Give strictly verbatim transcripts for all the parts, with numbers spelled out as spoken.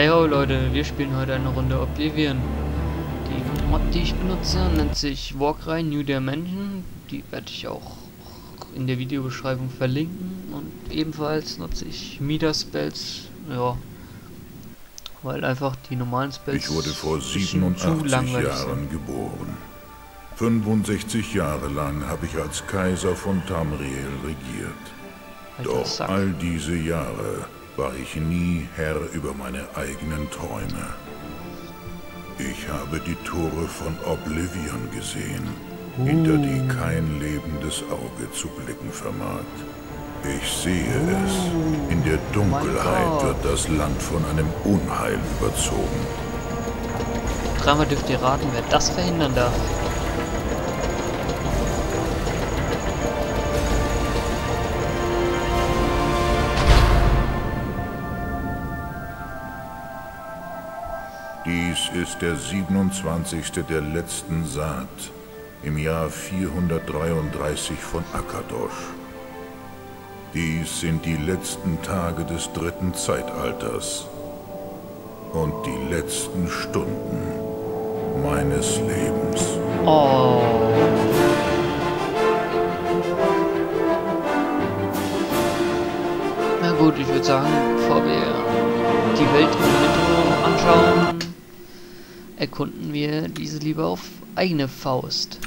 Hey ho Leute, wir spielen heute eine Runde Oblivion. Die Mod, die ich benutze, nennt sich Warcry New Dimension. Die werde ich auch in der Videobeschreibung verlinken. Und ebenfalls nutze ich Midas Spells, ja, weil einfach die normalen Spells Ich wurde vor siebenundachtzig Jahren geboren. fünfundsechzig Jahre lang habe ich als Kaiser von Tamriel regiert. Doch all diese Jahre war ich nie Herr über meine eigenen Träume. Ich habe die Tore von Oblivion gesehen, uh. hinter die kein lebendes Auge zu blicken vermag. Ich sehe uh. es. In der Dunkelheit wird das Land von einem Unheil überzogen. Dreimal dürft ihr raten, wer das verhindern darf. Dies ist der siebenundzwanzigste der letzten Saat, im Jahr vierhundertdreiunddreißig von Akkadosh. Dies sind die letzten Tage des dritten Zeitalters und die letzten Stunden meines Lebens. Oh. Na gut, ich würde sagen, bevor wir die Welt im Intro anschauen, erkunden wir diese lieber auf eigene Faust.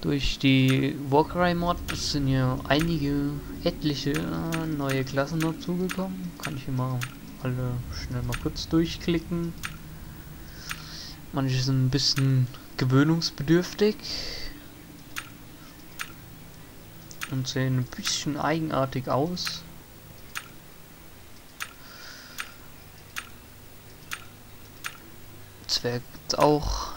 Durch die Warcry-Mod sind hier einige, etliche äh, neue Klassen dazugekommen. Kann ich hier mal alle schnell mal kurz durchklicken. Manche sind ein bisschen gewöhnungsbedürftig und sehen ein bisschen eigenartig aus. Zwerg gibt's auch.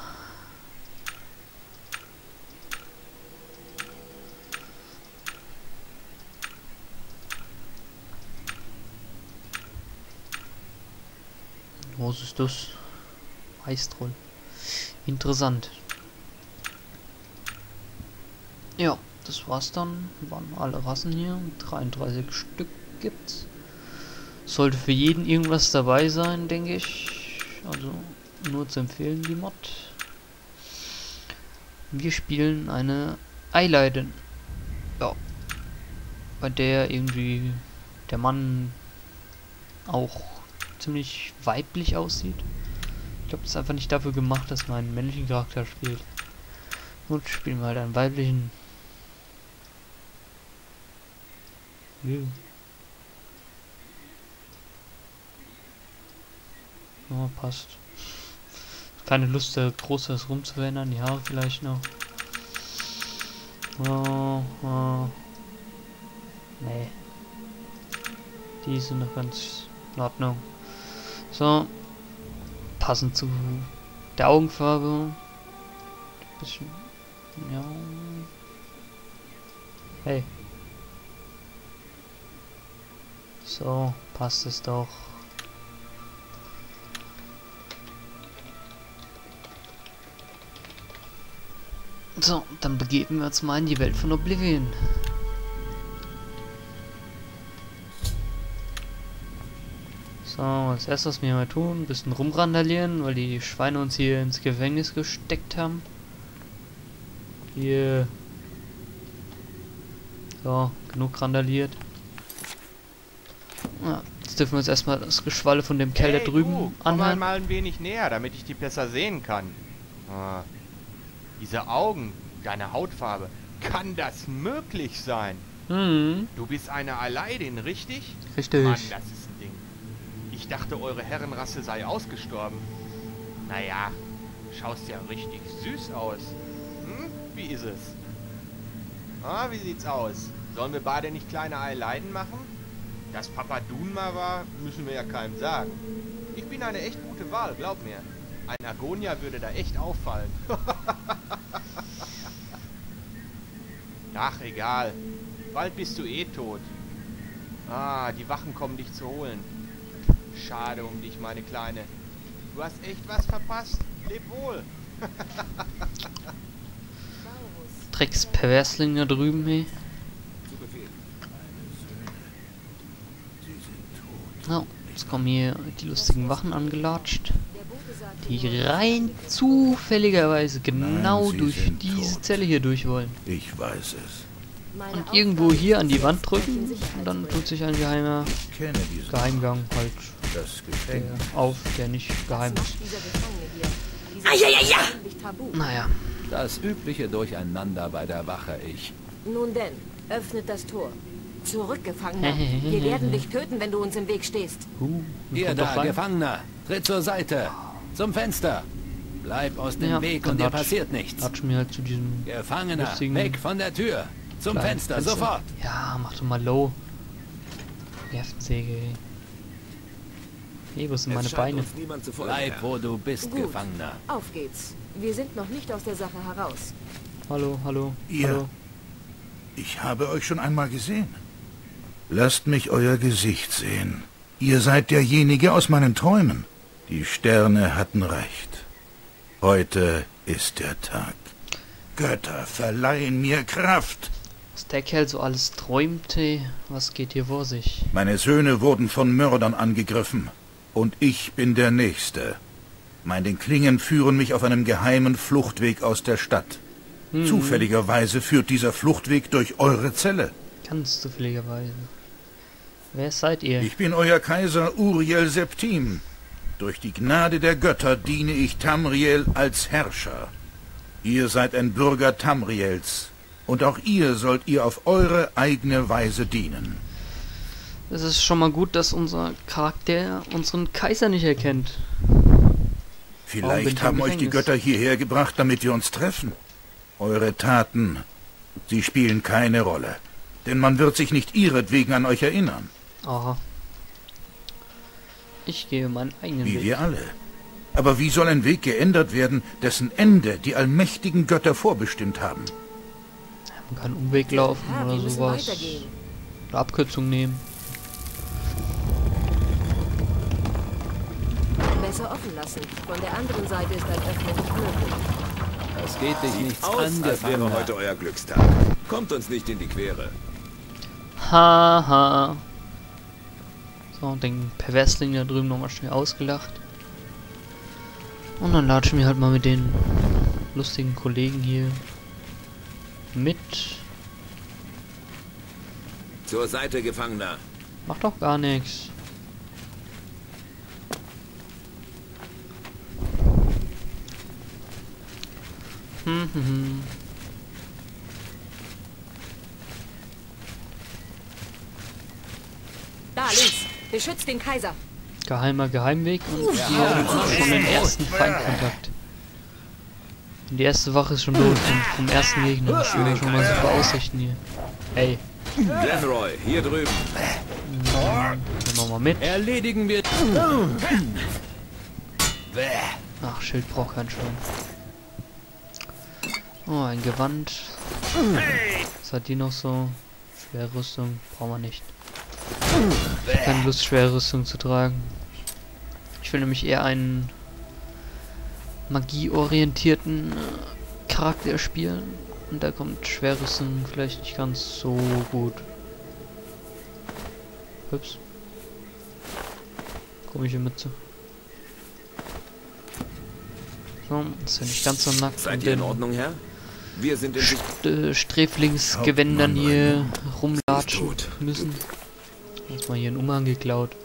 Was ist das? Eistroll. Interessant. Ja, das war's dann. Waren alle Rassen hier. dreiunddreißig Stück gibt's. Sollte für jeden irgendwas dabei sein, denke ich. Also nur zu empfehlen, die Mod. Wir spielen eine Ayleiden. Ja. Bei der irgendwie der Mann auch ziemlich weiblich aussieht. Ich glaube, das ist einfach nicht dafür gemacht, dass man einen männlichen Charakter spielt. Gut, spielen wir halt einen weiblichen. Yeah. Ja, passt. Keine Lust, da groß was rumzuwändern, die Haare vielleicht noch. Oh, oh. Nee. Die sind noch ganz in Ordnung. So. Passend zu der Augenfarbe. Bisschen. Ja. Hey. So, passt es doch. So, dann begeben wir uns mal in die Welt von Oblivion. So, als erstes, was wir mal tun, ein bisschen rumrandalieren, weil die Schweine uns hier ins Gefängnis gesteckt haben. Hier. So, genug randaliert. Ja, jetzt dürfen wir uns erstmal das Geschwalle von dem Kerl hey, da drüben du, komm anhören. Mal ein wenig näher, damit ich die besser sehen kann. Ah. Diese Augen, deine Hautfarbe, kann das möglich sein? Mhm. Du bist eine Ayleiden, richtig? Richtig. Mann, das ist ein Ding. Ich dachte, eure Herrenrasse sei ausgestorben. Naja, schaust ja richtig süß aus. Hm? Wie ist es? Ah, wie sieht's aus? Sollen wir beide nicht kleine Ayleiden machen? Dass Papa Dunmer war, müssen wir ja keinem sagen. Ich bin eine echt gute Wahl, glaub mir. Ein Argonia würde da echt auffallen. Ach, egal. Bald bist du eh tot. Ah, die Wachen kommen dich zu holen. Schade um dich, meine Kleine. Du hast echt was verpasst. Leb wohl. Drecksperversling da drüben, hey. Oh, Jetzt kommen hier die lustigen Wachen angelatscht, die rein zufälligerweise genau Nein, durch diese tot. Zelle hier durch wollen. Ich weiß es. Und irgendwo hier an die Wand drücken und dann tut sich ein geheimer Geheimgang halt das auf, der nicht geheim ist. Ah, ja, ja, ja. Naja. Das übliche Durcheinander bei der Wache, ich. Nun denn, öffnet das Tor. Zurückgefangener. Wir werden dich töten, wenn du uns im Weg stehst. Uh, Ihr da, Gefangener. Tritt zur Seite. Zum Fenster. Bleib aus dem ja, Weg und dir passiert nichts. Latsch mir halt zu diesem Gefangener. Weg von der Tür. Zum Fenster, Fenster, sofort. Ja, mach doch mal low. Nervensäge. Hey, wo sind meine Beine? Bleib, wo du bist, Gut, Gefangener. Auf geht's. Wir sind noch nicht aus der Sache heraus. Hallo, hallo, Ihr. hallo. Ich habe euch schon einmal gesehen. Lasst mich euer Gesicht sehen. Ihr seid derjenige aus meinen Träumen. Die Sterne hatten recht. Heute ist der Tag. Götter, verleihen mir Kraft. Was der Kerl so alles träumte, was geht hier vor sich? Meine Söhne wurden von Mördern angegriffen. Und ich bin der Nächste. Meine Klingen führen mich auf einem geheimen Fluchtweg aus der Stadt. Hm. Zufälligerweise führt dieser Fluchtweg durch eure Zelle. Ganz zufälligerweise. Wer seid ihr? Ich bin euer Kaiser Uriel Septim. Durch die Gnade der Götter diene ich Tamriel als Herrscher. Ihr seid ein Bürger Tamriels. Und auch ihr sollt ihr auf eure eigene Weise dienen. Es ist schon mal gut, dass unser Charakter unseren Kaiser nicht erkennt. Vielleicht haben euch die Götter hierher gebracht, damit wir uns treffen. Eure Taten, sie spielen keine Rolle, denn man wird sich nicht ihretwegen an euch erinnern. Aha. Ich gehe meinen eigenen Weg. Wie wir alle. Aber wie soll ein Weg geändert werden, dessen Ende die allmächtigen Götter vorbestimmt haben? Man kann Umweg laufen oder sowas. Oder Abkürzung nehmen. Besser offen lassen. Von der anderen Seite ist ein Öffnen nicht möglich. Es geht dich nichts an, als wäre heute euer Glückstag. Kommt uns nicht in die Quere. Haha. Ha. So, und den Perversling da drüben nochmal schnell ausgelacht. Und dann latschen wir halt mal mit den lustigen Kollegen hier mit. Zur Seite, Gefangener. Macht doch gar nichts. Da links, beschützt den Kaiser. Geheimer Geheimweg und wir haben schon den ersten Feindkontakt. Und die erste Wache ist schon los vom ersten Gegner. Das würde schon mal super aussichten hier. Hey. Glenroy, hier drüben. Dann nehmen wir mal mit. Erledigen wir. Ach, Schild braucht keinen Schwanz. Oh, ein Gewand. Was hat die noch so? Schwere Rüstung. Brauchen wir nicht. Ich hab keine Lust, schwere Rüstung zu tragen. Ich will nämlich eher einen magieorientierten Charakter spielen. Und da kommt schwere Rüstung vielleicht nicht ganz so gut. Ups. Komische Mütze. So, ist ja nicht ganz so nackt. Seid ihr in Ordnung, Herr? Wir sind in Sträflingsgewändern hier rumlatschen müssen. Jetzt mal hier einen Umhang geklaut.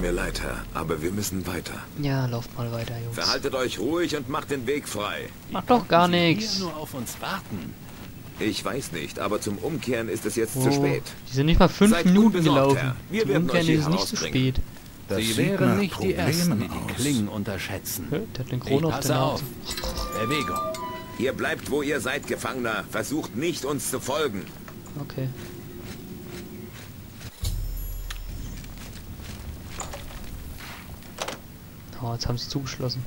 Mir leid, Herr, aber wir müssen weiter. Ja, lauft mal weiter, Jungs. Verhaltet euch ruhig und macht den Weg frei. Macht doch gar nichts. Nur auf uns warten. Ich weiß nicht, aber zum Umkehren ist es jetzt oh, zu spät. Die sind nicht mal fünf Seid Minuten besorgt, gelaufen. Wir zum Umkehren ist es nicht zu spät. Das Sie wären nicht Problemen die Ersten, die die Klingen unterschätzen. Hä? Der hat den Kron auf der Nase. Bewegung. Ihr bleibt, wo ihr seid, Gefangener. Versucht nicht, uns zu folgen. Okay. Oh, jetzt haben sie zugeschlossen.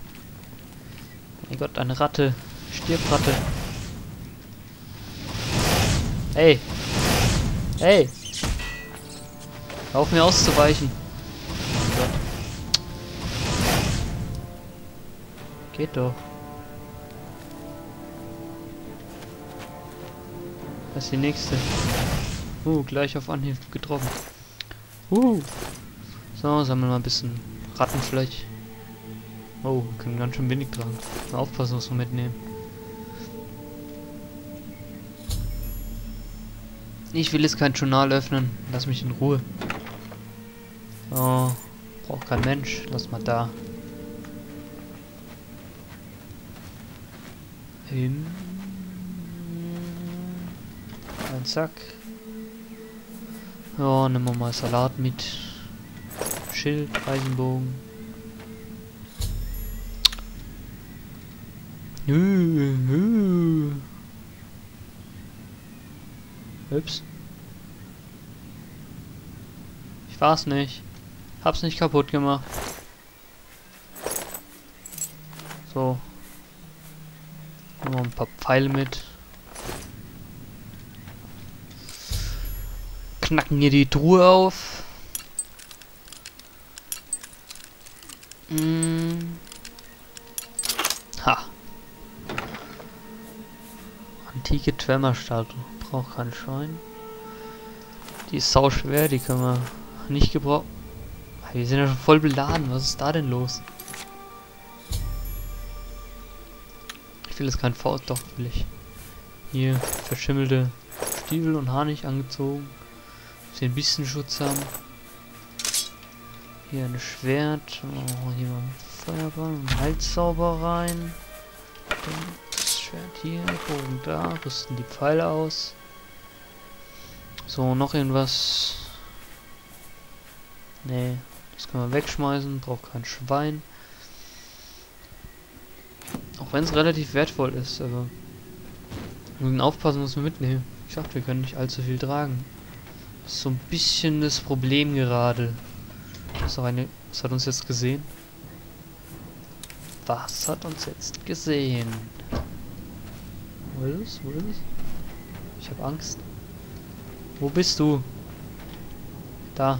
Mein Gott, eine Ratte. Stirbratte. Hey. Hey. Hör auf, mir auszuweichen. Geht doch. Das ist die nächste. Uh, gleich auf Anhieb getroffen. Uh. So, sammeln wir ein bisschen Rattenfleisch. Oh, können ganz schön wenig dran. Mal aufpassen, was wir mitnehmen. Ich will jetzt kein Journal öffnen. Lass mich in Ruhe. So, braucht kein Mensch. Lass mal da. Hin. Ein Sack. Ja, nehmen wir mal Salat mit. Schild, Eisenbogen. Ups. Ich war's nicht. Hab's nicht kaputt gemacht. So. Nehmen wir ein paar Pfeile mit. Knacken hier die Truhe auf. Hm. Ha. Antike Twemmerstatue. Braucht kein Schwein. Die ist sau schwer, die können wir nicht gebrauchen. Wir sind ja schon voll beladen. Was ist da denn los? Ich will jetzt kein Faust, doch will ich. Hier verschimmelte Stiefel und Haar nicht angezogen. Ein bisschen Schutz haben. Hier ein Schwert. Oh, hier mal Feuerball. Ein Halssauber rein. Das Schwert hier. Bogen da. Rüsten die Pfeile aus. So, noch irgendwas. Nee. Das können wir wegschmeißen. Braucht kein Schwein. Auch wenn es relativ wertvoll ist. Aber wir müssen aufpassen, was wir mitnehmen. Ich dachte, wir können nicht allzu viel tragen. So ein bisschen das Problem gerade. So eine, was hat uns jetzt gesehen? Was hat uns jetzt gesehen? Wo ist es? Wo ist es? Ich habe Angst. Wo bist du? Da.